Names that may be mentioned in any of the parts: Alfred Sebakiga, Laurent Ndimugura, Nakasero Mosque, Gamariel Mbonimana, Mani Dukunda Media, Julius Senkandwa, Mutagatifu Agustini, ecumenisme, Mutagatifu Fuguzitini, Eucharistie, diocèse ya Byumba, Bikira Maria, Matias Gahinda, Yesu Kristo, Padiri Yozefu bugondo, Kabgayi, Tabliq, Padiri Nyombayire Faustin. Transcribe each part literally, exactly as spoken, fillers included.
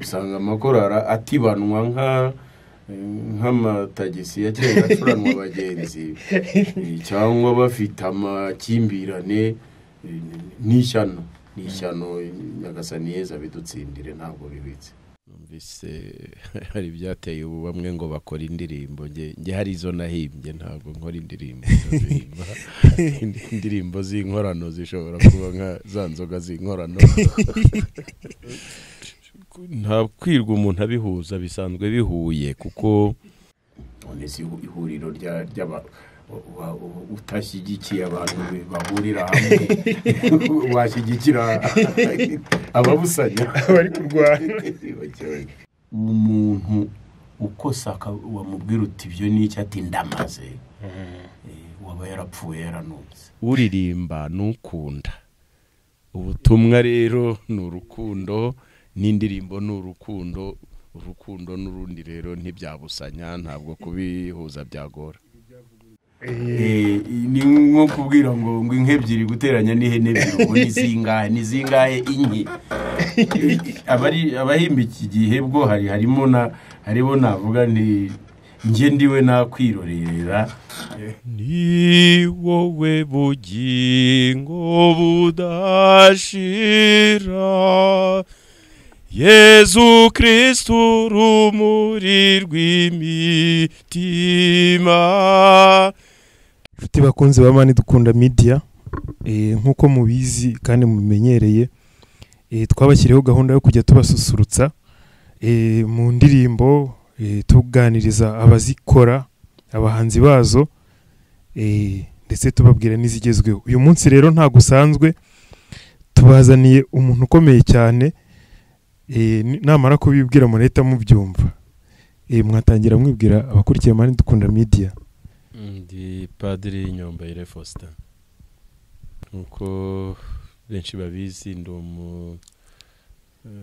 usanga amakorara atibanwa nka nk'amatagisi ya kera curanwa abagenzi cyangwa bafite amakimbirane n'ishyano n'ishyano n'agasaniza bidutsindire ntabwo bibitse. Numvise hari byateye ubu bamwe ngo bakora indirimbo nge nge hari izo nahimbye ntabwo nkora indirimbo indirimbo z'inkorano zishobora kuba nka zanzoga z'inkorano nta kwirwa umuntu abihuza bisanzwe bihuye kuko onesi ihuriro rya utashyigikiye abantu bahurira hamwe washyigikira ababusanya bari kurwana umuntu ukosa wamubwira uti ibyo n'icyo ati ndamaze waba yarapfuye yaranutse uririmba n'ukunda ubutumwa rero n'urukundo n'indirimbo n'urukundo urukundo n'urundi rero ntibyabusanya ntabwo kubihuza byagora. Eh ni nko kubwira ngo ngo inkebyiri guteranya n'ihene biro nizingahe nizingahe inki abari abahimba iki gihe bwo hari harimo na haribo navuga nti nge ndiwe nakwirorera ni wowe bugingo budashira Yesu Kristo rumuri rw'imitima. Futi bakunze bamani dukunda media eh nkuko mubizi kandi mumenyereye eh twabashyireho gahunda yo kujya tubasusurutsa eh mu ndirimbo eh tuganiriza abazikora abahanzi bazo eh ndetse tubabwira nizigezweho. Uyu munsi rero nta gusanzwe tubazaniye umuntu ukomeye cyane eh namara kubibwira mu leta mu byumva eh mwatangira mwibwira abakurikiye mani dukunda media. Ndi Padiri Nyombayire Faustin. Uko benshi babizi ndi umu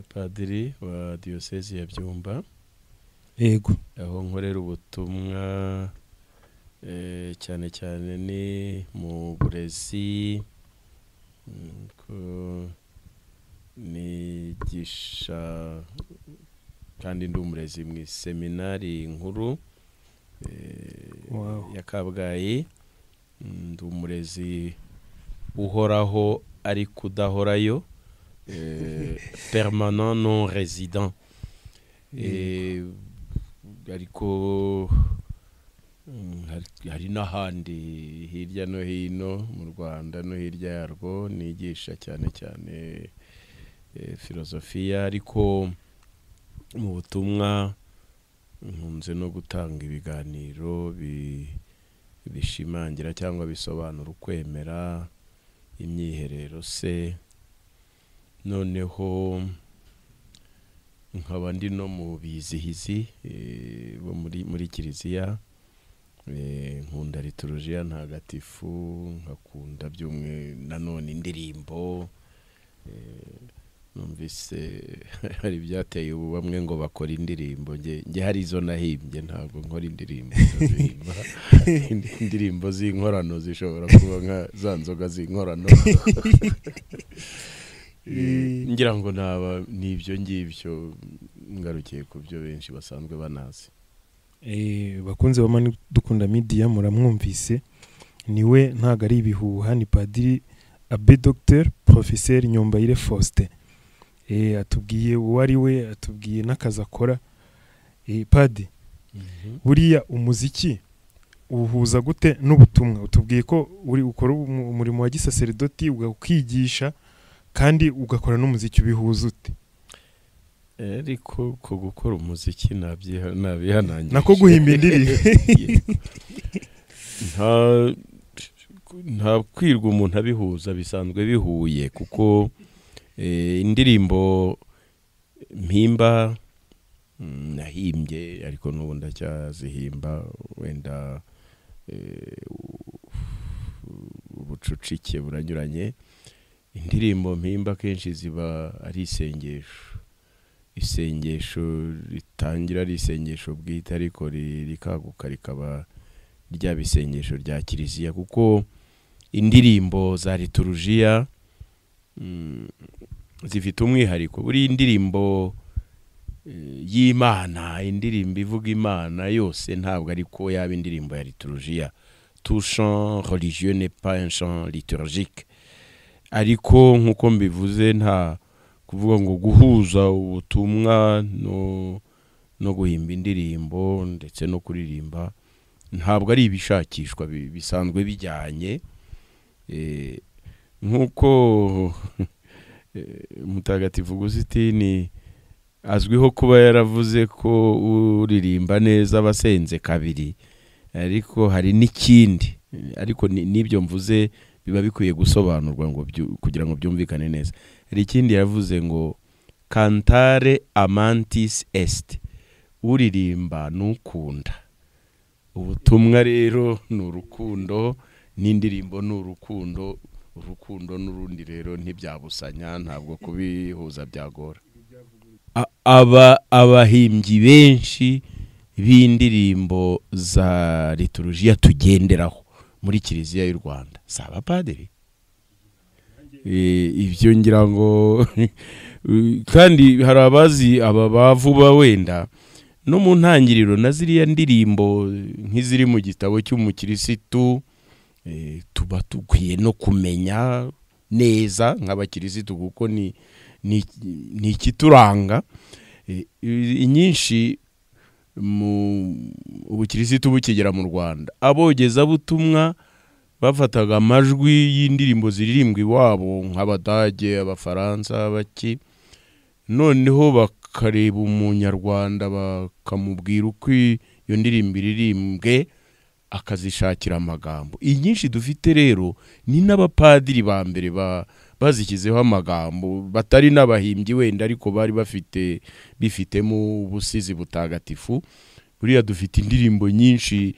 padiri wa diocèse ya Byumba. Yego. Aho nkorera ubutumwa eh cyane cyane ni mu burezi ko nigisha kandi ndi umurezi mu seminari nkuru ya Kabgayi ndi umurezi uhoraho ari kudahorayo permanent non résident ariko hari n'ahandi hirya no hino mu Rwanda no hirya yarwo nigisha cyane cyane filozofiya ariko mu butumwa nkunze no gutanga ibiganiro bishimangira cyangwa bisobanura ukwemera imyiherero se noneho nkaba ndi no mu bizihizi bo muri muri kiliziya nkunda liturujia ntagatifu nkakunda by'umwe nanone indirimbo numvise hari byateye ubu bamwe ngo bakora indirimbo nge nge hari izo nahimbye ntabwo nkora indirimbo indirimbo z'inkorano zishobora kuba nka zanzoga z'inkorano ngira ngo naba nibyo ngibyo ngarukiye ku byo benshi basanzwe banazi. Eh bakunze bamani dukunda media muramwumvise niwe ntago ari ibihuha ni Padiri Abbé Docteur Professeur Nyombayire Faustin. Eh atubwiye wari we atubwiye nakaza akora eh Padi buriya mm -hmm. umuziki uhuza gute n'ubutumwa utubwiye ko uri ukora umurimo wa gisaserdoti ugakwigisha kandi ugakora n'umuziki ubihuza ute? Eriko ko gukora umuziki nabyihananye nako guhimba indirimbo nta nta kwirwa umuntu abihuza bisanzwe bihuye kuko eh indirimbo mpimba nahimbye ariko nubunda cyazihimba wenda eh ubucucike buranyuranye indirimbo mpimba kenshi ziba ari isengesho isengesho ritangira ari isengesho bwite ariko rikaguka rikaba rya bisengesho rya kiliziya kuko indirimbo za liturujia zifite umwihariko. Buri indirimbo y'Imana, indirimbo ivuga Imana yose ntabwo ariko yaba indirimbo ya liturgia. Tout chant religieux n'est pas un chant liturgique. Ariko nkuko mbivuze nta kuvuga ngo guhuza ubutumwa no no guhimba indirimbo ndetse no kuririmba ntabwo ari ibishakishwa bisanzwe bijyanye eh nkuko Mutagatifu Fuguzitini azwiho kuba yaravuze ko uririmba neza abasenze kabiri, ariko hari n'ikindi, ariko nibyo mvuze biba bikwiye gusobanurwa ngo kugira ngo byumvikane neza. Hari ikindi yavuze ngo cantare amantis est, uririmba nukunda. Ubutumwa rero n'urukundo, n'indirimbo n'urukundo, urukundo n'urundi rero ntibyabusanya, ntabwo kubihuza byagora. Aba abahimbyi benshi b'indirimbo za liturgia tugenderaho muri Kiliziya y'u Rwanda saba padiri eh ibyo ngira ngo kandi harabazi aba bavuba wenda no mu ntangiriro naziriya ndirimbo nk'iziri mu gitabo cy'umukirisitu eh tuba tukwiye no kumenya neza nk'abakirisitu kuko ni ni ni kituranga inyinshi mu ubukirisitu bukigera mu Rwanda. Abogeza butumwa bafataga amajwi y'indirimbo ziririmbwi wabo nk'abadage, abafaransa, baki noneho bakareba umunyarwanda bakamubwira uko iyo ndirimbo iririmbwe akazishakira amagambo. Inyinshi dufite rero ni n'abapadiri ba mbere ba bazikizeho amagambo batari nabahimbyi wenda ariko bari bafite bifitemo ubusizi butagatifu. Buriya dufite indirimbo nyinshi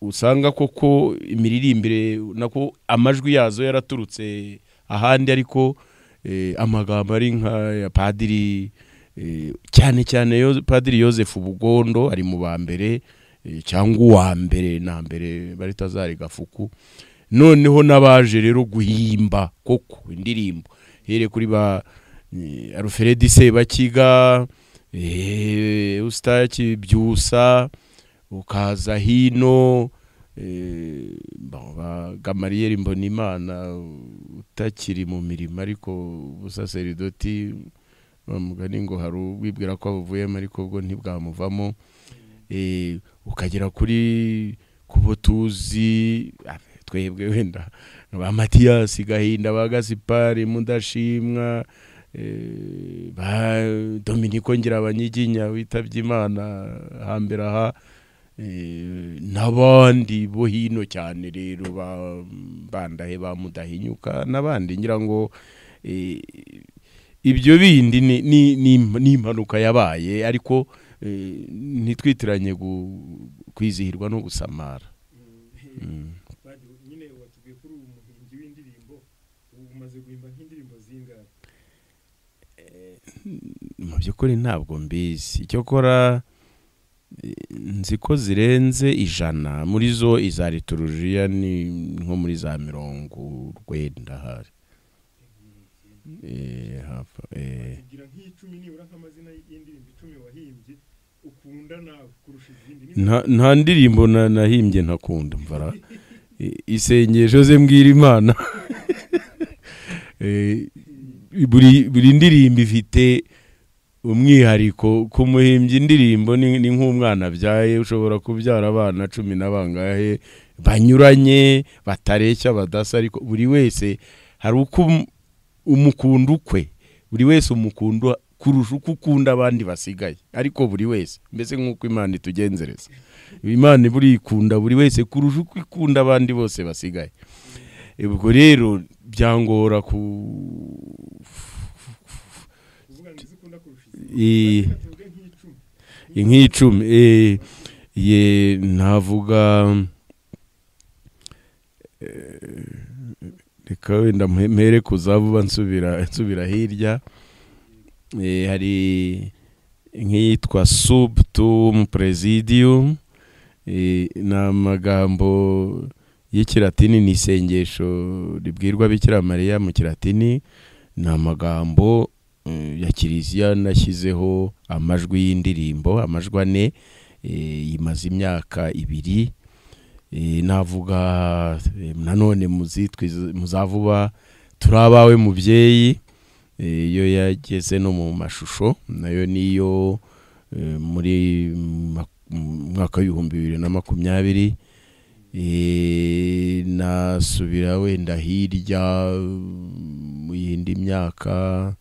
usanga koko imiririmbire nako amajwi yazo yaraturutse ahandi, ariko eh, amagambo ari nka ya padiri eh, cyane cyane yo Padiri Yozefu Bugondo ari mu bambere eh, cyangwa uwa mbere na mbere bari tazari gafuku. Noneho nabaje rero guhimba koko indirimbo here kuri ba Alfred Sebakiga eh Ustaki Byusa ukaza hino eh ba Gamariel Mbonimana utakiri mu mirimo ariko ubusaseridoti bamugani ngo haru wibwira ko avuyemo ariko bwo ntibwamuvamo eh ukagera kuri kubotuzi twebwe wenda ba Matias Gahinda bagasipari Mudashimwa eh ba Dominiko ngira abanyiginya witabye Imana hambera ha eh nabandi bo hino cyane rero ba bandahe ba Mudahinyuka nabandi ngira ngo eh ibyo bindi ni ni impanuka yabaye, ariko nitwitiranye kwizihirwa no gusamara. Mu byukuri ntabwo mbizi, cyokora nzi ko zirenze ijana muri zo iza liturgia ni nko muri za mirongo urwenda hari eh hafa eh gira nk'icumi ni ura nk'amazina y'indirimbo icumi wahimbye ukunda na kurusha izindi nta ndirimbo nahimbye ntakunda mvara isengesho ze mbwira Imana eh buri buri ndirimbo ifite umwihariko ku muhimbyi. Indirimbo ni nk'umwana byaye ushobora kubyara abana cumi na bangahe banyuranye batareshya badasa, ariko buri wese hari uko umukundu kwe, buri wese umukundu kurusha uko ukunda abandi basigaye, ariko buri wese mbese nk'uko Imana itugenzereza Imana buri ikunda buri wese kurusha uko ikunda abandi bose basigaye. Ubwo rero byangora ku ink'icumi eh ye navuga reka wenda mere kuzavuba nsubira nsubira hirya eh hari nk'itwa subtum presidium eh namagambo y'Ikilatini ni isengesho ribwirwa Bikira Maria mu Kilatini na magambo ya Kiliziya nashyizeho amajwi y'indirimbo, amajwi ane imaze imyaka ibiri. Navuga nanone muzitwe muzavuba turabawe mubyeyi, iyo yageze no mu mashusho, nayo niyo muri mwaka w'ibihumbi bibiri na makumyabiri nasubira wenda hirya mu yindi myaka,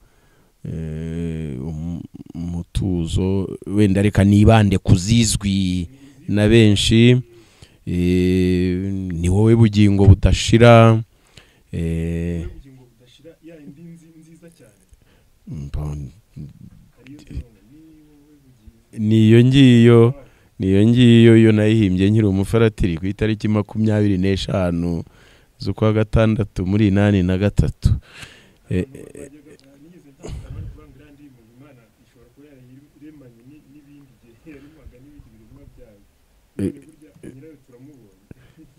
umutuzo wenda reka nibande kuzizwi na benshi. Ni wowe bugingo budashira, niyo ngiyo niyo ngiyo yo nayihimbye nkiri umufaratiri ku itariki makumyabiri n'eshanu z'ukwa gatandatu muri nani na gatatu.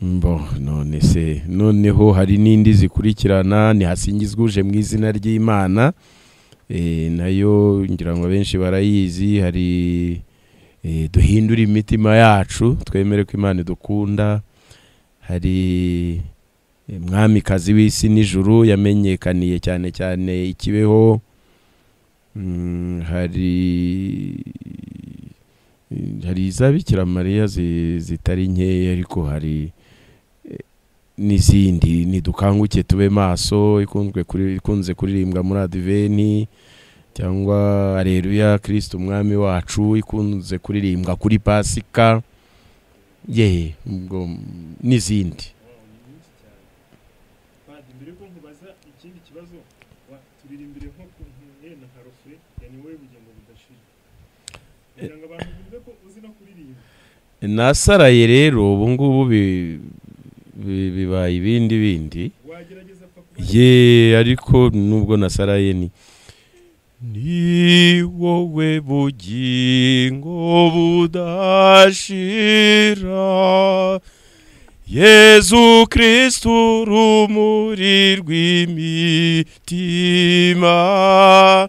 Mbo, none se, noneho hari n'indi zikurikirana, ni hasingizwe uje mu izina ry'Imana, e, nayo ngira ngo benshi barayizi. Hari e, duhindura imitima yacu twemere ko Imana dukunda. Hari e, mwamikazi w'isi n'ijuru yamenyekaniye cyane cyane ikibeho. Mm, hari hari za Bikira Maria zitari nkeya, ariko hari n'izindi. Nidukanguke tube maso, ikunzwe kuri ikunze kuririmbwa muri Adventi, cyangwa Alleluia Kristo umwami wacu ikunze kuririmbwa kuri Pasika, ye ngo n'izindi. Nasaraye rero ubu ngubu bibaye ibindi bindi, ye, ariko nubwo nasaraye ni ni wowe bugingo budashira, Yesu Kristo rumuri rw'imitima,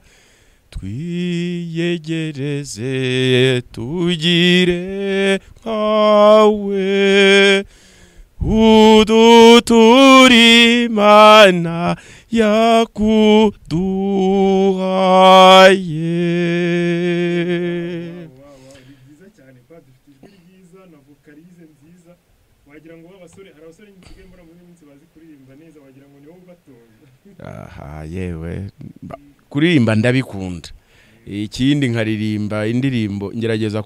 twiyegereze tugire kwawe, uduture Imana yakuduhaye. Aha, yewe kuririmba ndabikunda, ikindi nkaririmba indirimbo ngerageza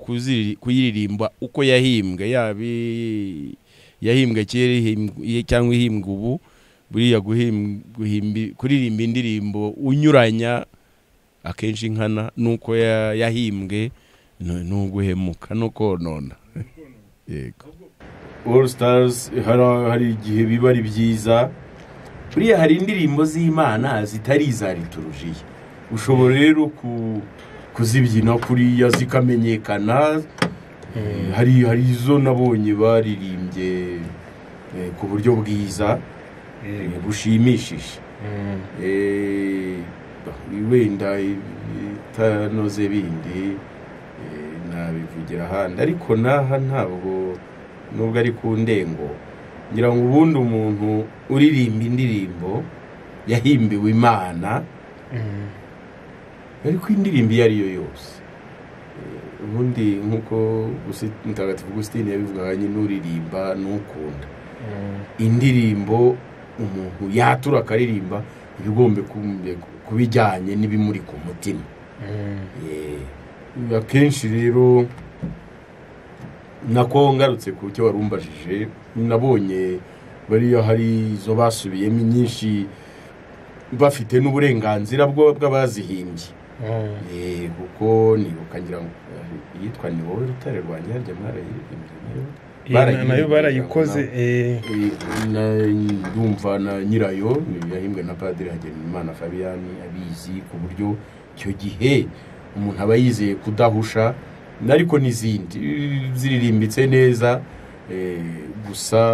kuyiririmba uko yahimbwe, yabi yahimbwe kiri cyangwa ihimbwe ubu, buriya kuririmba indirimbo unyuranya akenshi nkana nuko yahimbwe n'uguhemuka no konona. Yego, All Stars hari igihe biba ari byiza, buriya hari indirimbo z'Imana zitari iza liturujia, ushobora rero kuzibyina kuriya zikamenyekana. Hari hari izo nabonye baririmbye ku buryo bwiza bushimishije, wenda itanoze bindi nabivugira ahandi, ariko naha ntabwo nubwo ari ku ndengo. Ngira ngo ubundi umuntu uririmba indirimbo yahimbiwe Imana, ariko indirimbo iyo ariyo yose, ubundi nk'uko Mutagatifu Agustini yabivugaga, nyine uririmba n'ukunda indirimbo umuntu yatura akaririmba ibigombe kubijyanye n'ibimuri ku mutima. Akenshi rero nako ngarutse ku cyo warumbajije, nabonye bariya hari izo basubiyemo nyinshi bafite n'uburenganzira bwo bw'abazihimbye. Eh, kuko nibukangira ngo yitwa ni wowe rutare rwanya harya mwarayirimbye, nayo barayikoze. Eh, ndumva na nyirayo yahimbwe na Padiri Yozefu Bugondo abizi, ku buryo cyo gihe umuntu aba yizeye kudahusha. Nariko n'izindi ziririmbitse neza, eh, gusa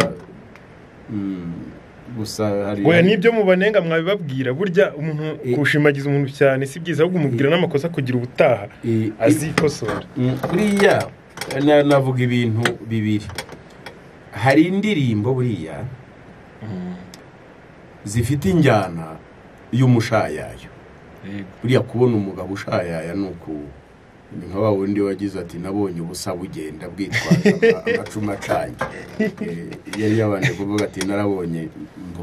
gusa hari oya nibyo mubanenga mwabibabwira burya umuntu kushimagiza umuntu cyane si byiza ahubwo umubwira namakosa kugira ubutaha azikosora buriya navuga ibintu bibiri hari indirimbo buriya zifite injyana y'umushayayo buriya kubona umugabo ushayaya nuko nka wa wundi wagize ati nabonye ubusa bugenda bwitwaza amacuma cyange yari yabanje kuvuga ati narabonye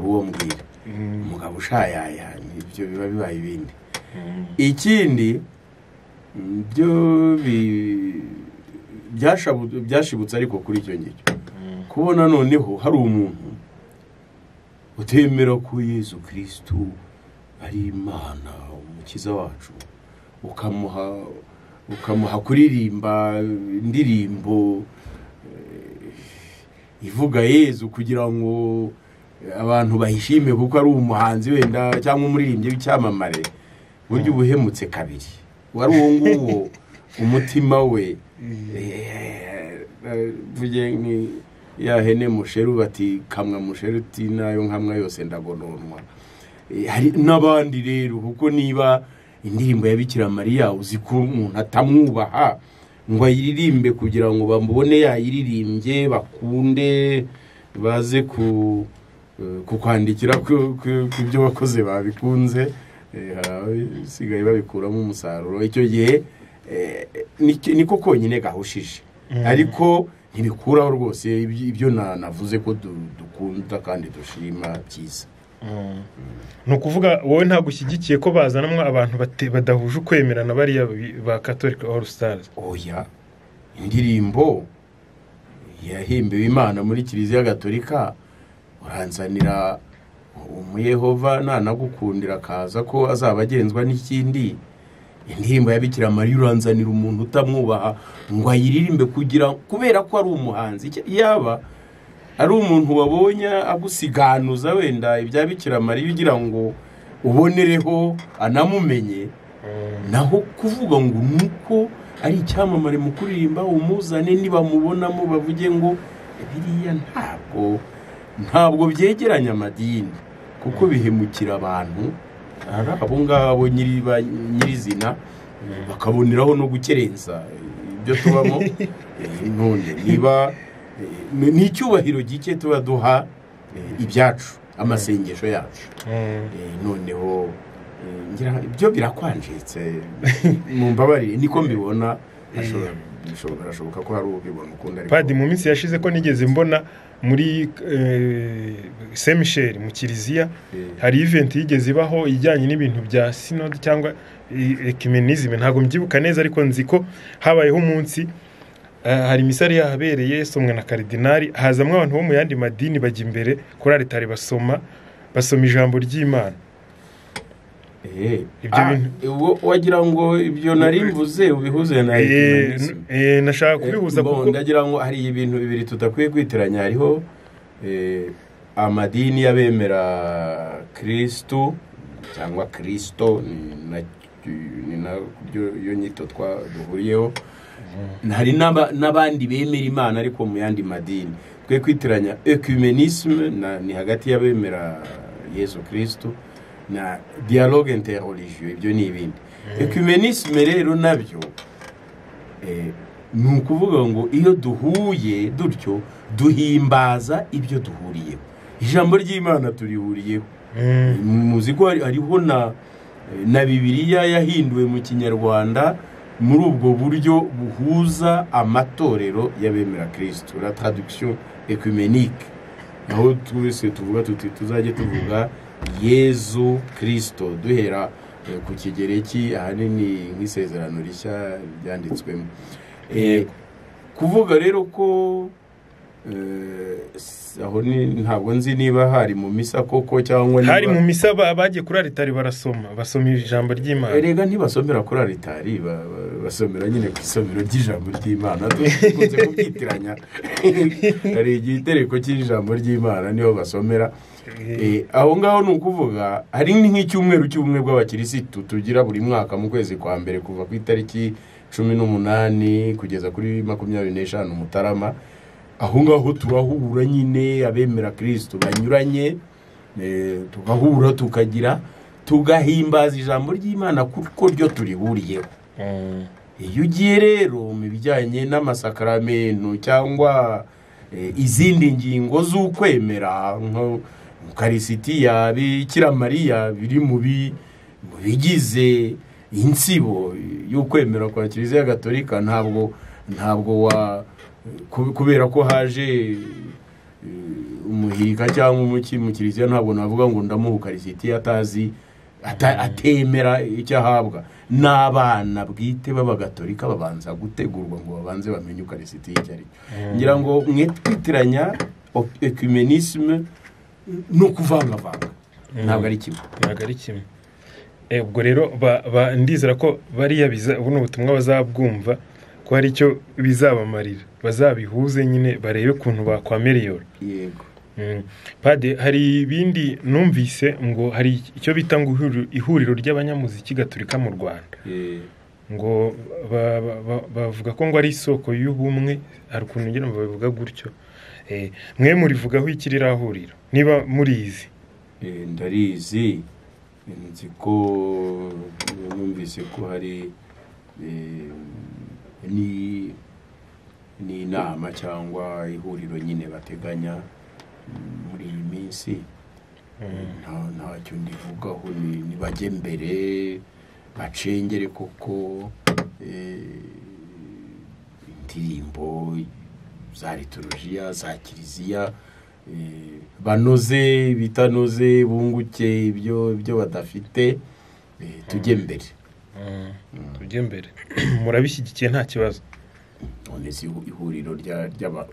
uwo mbwira umugabo ushayaya nibyo biba bibaye ibindi ikindi byo byashibutse ariko kuri icyo ngicyo kubona noneho hari umuntu utemera ko Yesu Kristo ari Imana umukiza wacu ukamuha ukamuha kuririmba indirimbo ivuga Yesu kugira ngo abantu bahishime kuko ari umuhanzi wenda cyangwa umuririmbyi w'icyamamare buryo ubuhemutse kabiri wari uwo nguwo umutima we vuge ni yahene musheru bati kamwa musheru ti nayo nkamwa yose ndagononwa hari nabandi rero kuko niba indirimbo ya Bikira Maria uziko umuntu atamwubaha ngo ayiririmbe kugira ngo bambone yayiririmbye bakunde baze ku kukwandikira kubyo bakoze babikunze sigaye babikuramo umusaruro icyo gihe niko konyine gahushije ariko ntibikuraho rwose ibyo navuze ko dukunda kandi dushima byiza nukuvuga wowe nta gushyigikiye ko bazanamwa abantu badahuje ukwemerana bari ba Catholic All Stars oya indirimbo yahimbiwe Imana muri Kiliziya Gatolika uranzanira umuyehova nanagukundira kaza ko azabagenzwa n'ikindi indirimbo ya Bikira Maria uranzanira umuntu utamwubaha ngo ayiririmbe kugira kubera ko ari umuhanzi yaba ari umuntu wabonye agusiganuza wenda ibya Bikira Maria ugira ngo ubonereho anamumenye naho kuvuga ngo nuko ari icyamamare mu kuririmba umuzane nibamubonamo bavuge ngo biriya ntabwo ntabwo byegeranye amadini kuko bihemukira abantu abo ngabo nyirizina bakaboneraho no gukerenza ibyo tubamo none niba ni icyubahiro gike tuba duha ibyacu amasengesho yacu noneho ibyo birakwanjitse mu mbabarire niko mbibona birashoboka ko hari ubibona ukunda ariko Padi mu minsi yashize ko nigeze mbona muri Saint Michel mu Kiliziya hari event yigeze ibaho ijyanye n'ibintu bya synod cyangwa ecumenism ntago mbyibuka neza ariko nziko habayeho umunsi hari misari yahabereye somwe na kardinali hazamwe abantu bo mu yandi madini bajya imbere kuri alitari basoma basoma ijambo ry'Imana eh ibyo bintu wagira ngo ibyo narimvuze ubihuze na eh nashaka kubihuza kuko ndagira ngo hari ibintu bibiri tudakwiye kwiteranya hariho eh amadini yabemera Kristo cyangwa Kristo na yo nyito twa duhuriyeho hari n'abandi bemera Imana ariko mu yandi madini twe kwitiranya ecumenisme ni hagati y'abemera Yesu Kristo na dialogue interreligieux ibyo ni ibindi ecumenisme rero nabyo eh nukuvuga ngo iyo duhuye dutyo duhimbaza ibyo duhuriye ijambo ry'Imana turihuriye muzi ko ariho na na Bibiliya yahinduwe mu Kinyarwanda muri ubwo buryo buhuza amatorero y'abemera Kristo la traduction ecumenique aho twese tuvuga tuti tuzaje tuvuga Yesu Kristo duhera ku Kigereki ahanini nk'isezerano rishya byanditswemo eh kuvuga rero ko aho ni ntabwo nzi niba hari mu misa koko cyangwa hari mu misa baje kuri alitari barasoma basomira ijambo ry'Imana erega ntibasomera kuri alitari basomera nyine ku isomero ry'ijambo ry'Imana dukunze kubyitiranya hari igitereko cy'ijambo ry'Imana niho basomera aho ngaho nukuvuga hari nk'icyumweru cy'ubumwe bw'abakirisitu tugira buri mwaka mu kwezi kwa mbere kuva ku itariki cumi n'umunani kugeza kuri makumyabiri n'eshanu Mutarama ahunga ho turahura nyine abemera Kristo banyuranye eh tukahura tukagira tugahimbaza ijambo ry'Imana kuko ryo turiburiyeho. Mm. Iyo ugiye rero mu bijyanye n'amasakaramentu cyangwa e, izindi ngingo z'ukwemera nko Eucharistie ya Bikira Maria biri mu bigize insibo y'ukwemera kwa Kiliziya Gatolika, ntabwo ntabwo wa kubera ko haje umuhirika cyangwa umuki mu Kiliziya, ntabwo navuga ngo ndamuha Eucharistie atazi atemera icyo ahabwa. N'abana bwite b'abagatolika babanza gutegurwa ngo babanze bamenye Eucharistie icyo ari. Ngira ngo mwitwitiranya ecumenisme no kuvanga vanga ntabwo ari kimwe, ntabwo ari kimwe. Ubwo rero ndizera ko bariya biza ubu n'ubutumwa bazabwumva ko hari icyo bizabamarira, bazabihuze nyine barebe kuntu bakwameriyora. Yego. Mm. Pade, hari bindi numvise ngo hari icyo bita ngo ihuriro ry'abanyamuziki Gatolika mu Rwanda. Yeah. Ngo bavuga ba, ba, ko ngo ari isoko y'ubumwe, hari kuntu ngira bavuga gutyo. Eh, mwe muri vuga ko ikirira huriro niba murizi. Eh, ndarizi. Nzi ko numvise ko hari eh, ni ni inama cyangwa ihuriro nyine bateganya muri iminsi. Nta nta cyo ndivuga ho ni bajye mbere bacengere koko eh indirimbo za liturgia za kiliziya banoze bitanoze bunguke ibyo ibyo badafite tujye mbere tujye mbere murabishyigikiye nta kibazo. Onesi ihuriro rya ry'aba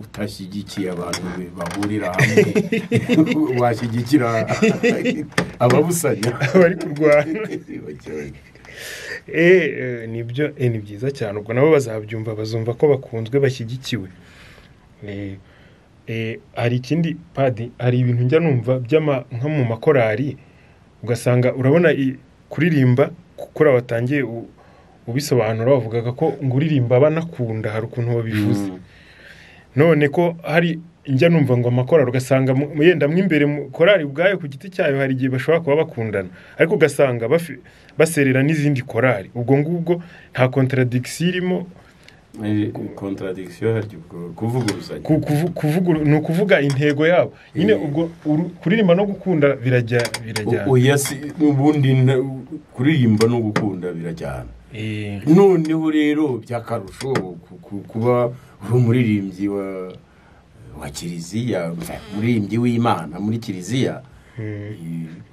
utashyigikiye abantu bahurira hamwe washyigikira ababusanya bari kurwana. Eh nibyo, eh ni byiza cyane. Ubwo nabo bazabyumva bazumva ko bakunzwe bashyigikiwe. Eh eh ari ikindi Padi, ari ibintu njya numva by'ama nka mu makorari ugasanga urabona kuririmba kukora batangiye ubisobanura bavugaga ko nguririmba banakunda hari ukuntu babivuze. Mm. None ko hari njya numva ngo amakorari ugasanga yenda mwimbere korari ubwayo ku giti cyayo hari giye bashobora kuba bakundana, ariko ugasanga baserera n'izindi korari. Ubwo ngubwo nta contradiction irimo. Contradiction hari kuvuguruzanya, kuvuguru no kuvuga intego yabo nyine. Ubwo kuririmba no gukunda birajya birajya oya si ubundi kuririmba no gukunda birajyana. Noneho rero byakarusho kuba umuririmbyi wa wa kiliziya, umuririmbyi w'Imana muri kiliziya,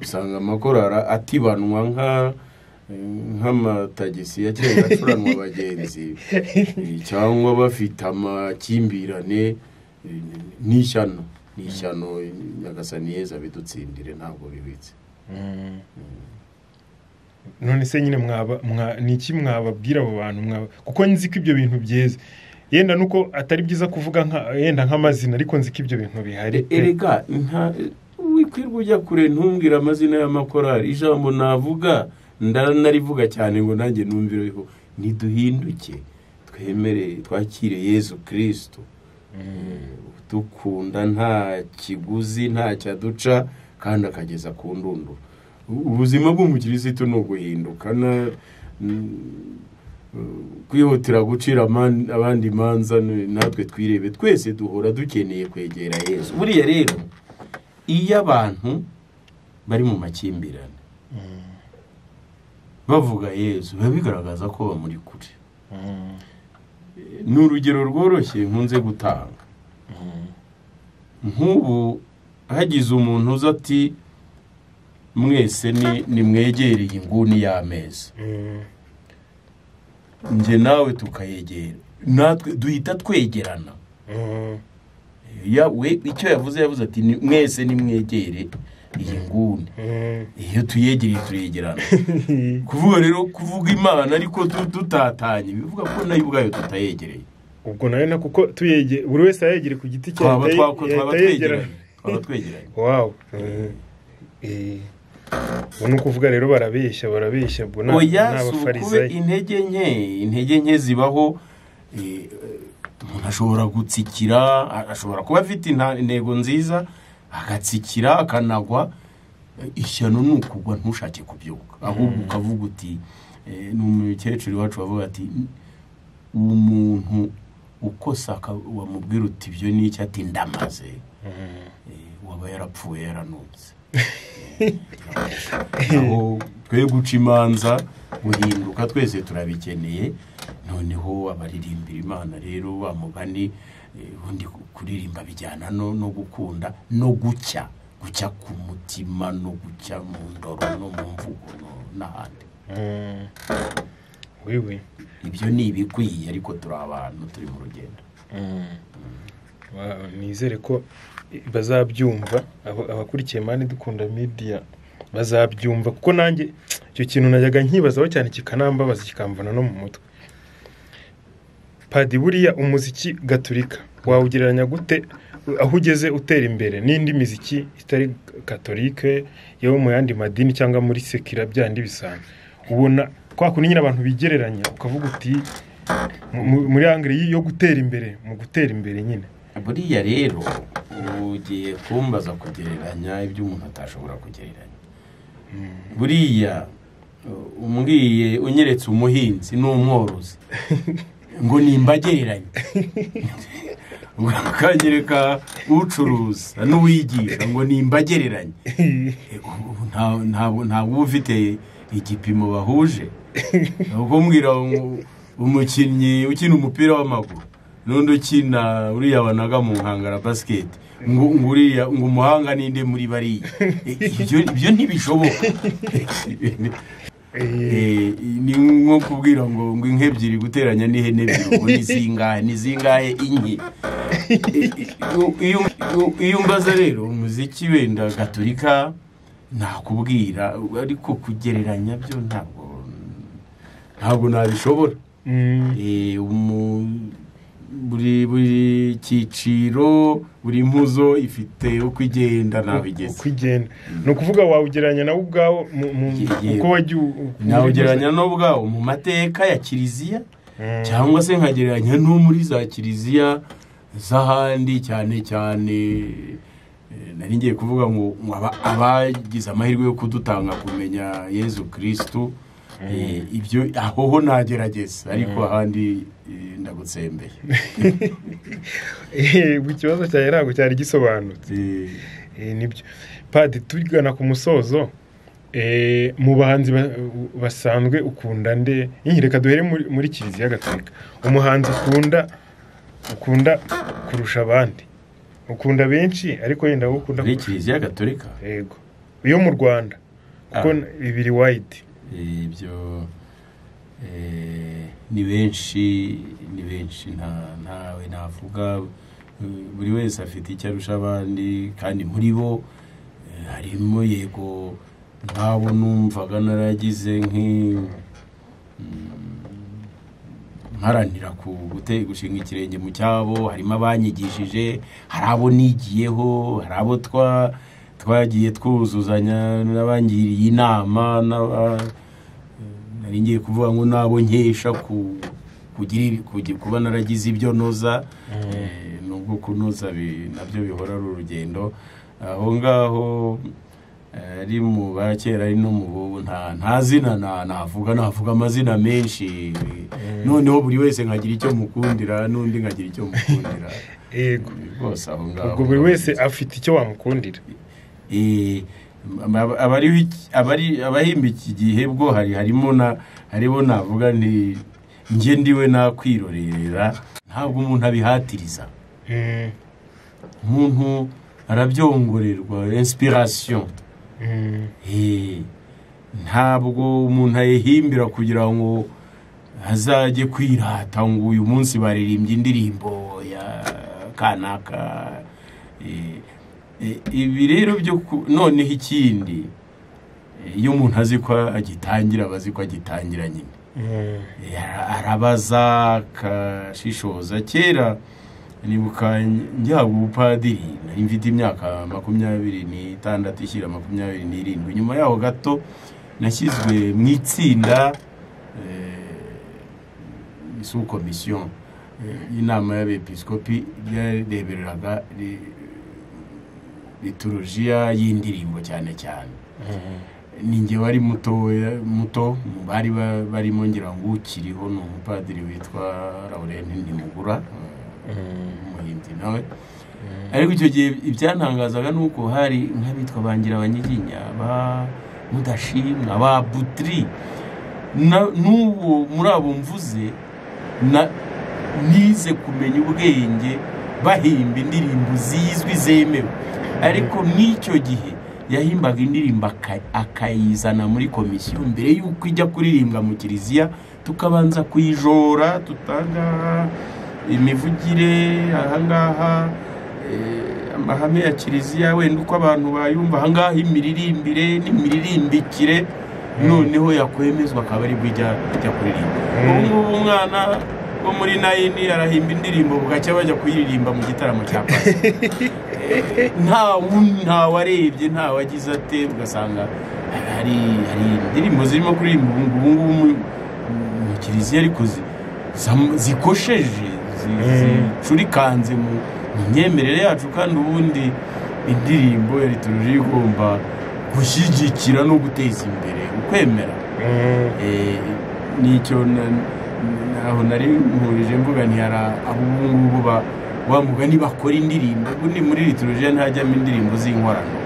usanga amakorara atibanwa nka nk'amatagisi ya cyangwa acuranwa abagenzi cyangwa bafite amakimbirane n'ishyano n'ishyano Nyagasanieza bidutsindire ntabwo bibitse. None se nyine mwaba n'iki mwababwira abo bantu mwaba kuko nzi ko ibyo bintu byeze yenda nuko atari byiza kuvuga nka yenda nk'amazina, ariko nzi ko ibyo bintu bihari. Erega nta wikwirwujya kure ntumbwira amazina y'amakorari, ijambo navuga ndanarivuga cyane ngo nange numvireho. Niduhinduke twemere twakire Yesu Kristo. Mm. Dukunda nta kiguzi nta cyaduca kandi akageza ku ndundo. Ubuzima bw'umukirisitu no guhindukana kwihutira gucira abandi manza, natwe twirebe twese duhora dukeneye kwegera Yesu. Buriya rero iyo abantu bari mu makimbirane bavuga Yesu babigaragaza ko bamuri kure. N'urugero rworoshye nkunze gutanga, nk'ubu hagize umuntu uza ati mwese ni mwegereye inguni y'ameza, nje nawe tukayegera, natwe duhita twegerana. Mm. Ya we icyo yavuze yavuze ati ni mwese ni mwegere iyi nguni. Mm. Iyo tuyegereye turegerana. Kuvuga rero kuvuga Imana ariko dutatanye bivuga ko nayo ubwayo tutayegereye. Ubwo nayo na kuko tuyegere buri wese ayegere ku giti cye yatayegerana. Abatwegeranye. Wow. Eh Uno kuvuga rero barabeshya barabeshya bona n'abafarisayo. Oya, intege nke intege nke zibaho. Umuntu ashobora gutsikira, ashobora kuba afite intego nziza agatsikira akanagwa, ishyano n'ukugwa ntushake kubyuka, ahubwo ukavuga uti n'umukecuru wacu bavuga ati umuntu ukosa wa mubwira uti ibyo n'iki ati ndamaze waba yarapfuye yaranutse. Aho twe guca imanza guhinduka twese turabikeneye. Noneho abaririmbira Imana rero bamugani ubundi kuririmba bijyana no no gukunda no gucya gucya ku mutima no gucya mu ndoro no mu mvugo n'ahandi. Wewe ibyo ni ibikwiye ariko turi abantu turi mu rugendo. Nizere ko bazabyumva abakurikiye Mani Dukunda Media bazabyumva kuko nanjye icyo kintu najyaga nkibazaho cyane kikanambabaza kikamvana no mu mutwe. Padi buriya umuziki gaturika wawugereranya gute aho ugeze utera imbere n'indi muziki itari katolike yewe mu yandi madini cyangwa muri sekira byandi bisanzwe ubona kwakuni nyina abantu bigereranya ukavuga uti muri angre yo gutera imbere mu gutera imbere nyine. Buriya rero ugiye kumbaza kugereranya ibyo umuntu atashobora kugereranya. Buriya umwiye unyeretse umuhinzi n'umworozi ngo nimbagereranye ukanyereka ucuruza n'uwigira ngo nimbagereranye nta nta nta ufite igipimo bahuje ukombwira umukinnyi ukina umupira w'amaguru nundo kina uriya banaga mu nkangara basket ngo nguriya ngo muhanga ninde muri bari ibyo ibyo ntibishoboka. Eh ni nko kubwira ngo ngo inkebyiri guteranya ni hene biro ni zingahe ni zingahe inki iyo mbaza rero umuziki wenda gaturika nakubwira ariko kugereranya byo ntabwo ntabwo nabishobora. Eh buri buri kiciro buri impuzo ifite ukwigenda nabigeze ukwigenda no kuvuga wawugereranya na ubwawo uko waje nawugereranya no ubwawo mu mateka ya kiliziya cyangwa se nkagereranya no muri za kiliziya zahandi cyane cyane nari ngiye kuvuga ngo abagize amahirwe yo kudutanga kumenya Yesu Kristo ibyo ahoho nagerageza ariko ahandi ndagutsembeye. Eh bukibazo cyaje rago cyari gisobanutse nibyo. Padi tugana ku musozo eh mu bahanzi basanzwe ukunda nde inyireka duhere muri kiliziya gaturika umuhanzi ukunda ukunda kurusha abandi ukunda benshi ariko yenda ukunda muri kiliziya gaturika yego iyo mu Rwanda kuko bibiri wide ibyo eh ni benshi ni benshi nta nawe navuga buri wese afite icyarusha abandi kandi muri bo harimo yego nabo numvaga naragize nki haranira ku gutega gushinga ikirenge mu cyabo harimo abanyigishije harabo nigiyeho harabo twa twagiye twuzuzanya n'abangiriye inama nari ngiye kuvuga ngo nabo nkesha ku kugira kuba naragize ibyo noza nubwo kunoza nabyo bihora urugendo aho ngaho ari mu bakera ari no mu bubu nta ntazina navuga navuga amazina menshi noneho buri wese nkagira icyo mukundira n'undi nkagira icyo mukundira yego bose aho ngaho ubwo buri wese afite icyo wamukundira. Eh abari abari abahimba iki gihe bwo hari harimo na haribo navuga nti nje ndiwe nakwirorera ntabwo umuntu abihatiriza umuntu arabyongorerwa inspiration eh ntabwo umuntu ayihimbira kugira ngo azaje kwirata ngo uyu munsi baririmbye indirimbo ya kanaka. eh Ibi rero byo noneho ikindi iyo umuntu azi ko agitangira abazi ko agitangira nyine arabaza akashishoza. Kera nibuka njyaga ubupadiri nari mfite imyaka makumyabiri n'itandatu ishyira makumyabiri n'irindwi nyuma yaho gato nashyizwe mu itsinda sous commission inama y'abepiskopi ryarebereraga liturujia y'indirimbo cyane cyane. Ninge wari muto muto bari bari mongira ngo ukiriho no padiri witwa Laurent Ndimugura muhindi nawe ariko icyo gihe ibyantangazaga nuko hari nk'abitwa bangira abanyiginya ba Mudashimwa ba Butri n'ubu muri abo mvuze na nize kumenya ubwenge bahimba indirimbo zizwi zemewe ariko n'icyo gihe yahimbaga indirimbo akayizana muri komisiyo mbere yuko ijya kuririmba mu kiliziya tukabanza kuyijora tutanga imivugire ahangaha amahame ya kiliziya wenda uko abantu bayumva ahangaha imiririmbire n'imiririmbikire noneho yakwemezwa akaba ari bwijya kujya kuririmba. Ubu mwana wo muri nine arahimba indirimbo bugacya bajya kuyiririmba mu gitaramo cya Pasi. Nta nta warebye nta wagize ate ugasanga hari hari indirimbo zirimo kuririmba ubu ngubu mu kiliziya ariko zikosheje zicurikanze mu myemerere yacu kandi ubundi indirimbo ya liturujia igomba gushyigikira no guteza imbere ukwemera. Nicyo aho nari muhurije mvuga nti ara abo ngubu ba bavuga ni bakora indirimbo ubundi muri liturujia ntajyamo indirimbo z'inkorano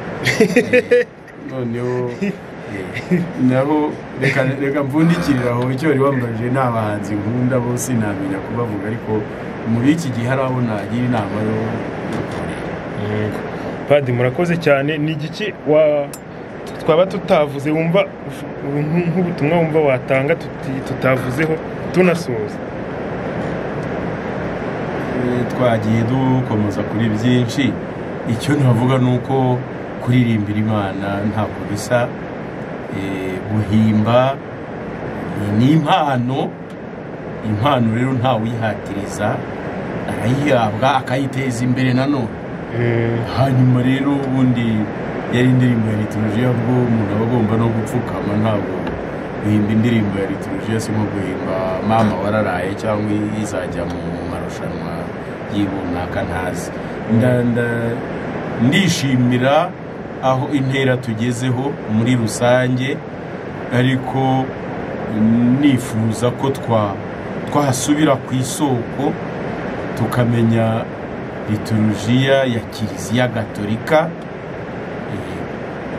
noneho naho reka reka mvundikiriraho icyo bari bambajije n'abahanzi nkunda bose namenya kubavuga ariko muri iki gihe haraho nagira inama yo Padi murakoze cyane n'igiki wa twaba tutavuze wumva nk'ubutumwa wumva watanga tutavuzeho tunasoza. Twagiye dukomeza kuri byinshi icyo navuga nuko kuririmbira Imana ntabwo bisa guhimba ni impano. Impano rero ntawihatiriza arayihabwa akayiteza imbere nanone. Hanyuma rero ubundi yari indirimbo ya liturujia ubwo umuntu abagomba no gupfukama ntabwo guhimba indirimbo ya liturujia si nko guhimba mama wararaye cyangwa izajya mu marushanwa y'ibunaka ntazi. Ndishimira aho intera tugezeho muri rusange ariko nifuza ko twa twasubira ku isoko tukamenya liturujia ya kiliziya gatolika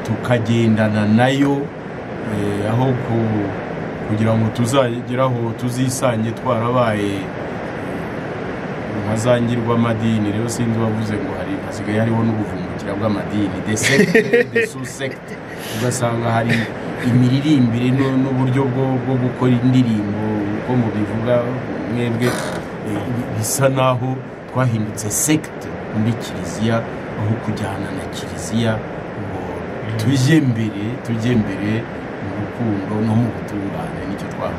tukagendana nayo aho kugira ngo tuzageraho tuzisange twarabaye umazangirwa amadini. Rero sinzi bavuze ngo hari asigaye hariho n'ubuvumbukira bw'amadini de secte de sous secte ugasanga hari imiririmbire n'uburyo bwo gukora indirimbo uko mubivuga mwebwe bisa naho twahindutse secte muri kiliziya aho kujyana na kiliziya ngo tujye mbere tujye mbere mu rukundo no mu gutungana nicyo twaha.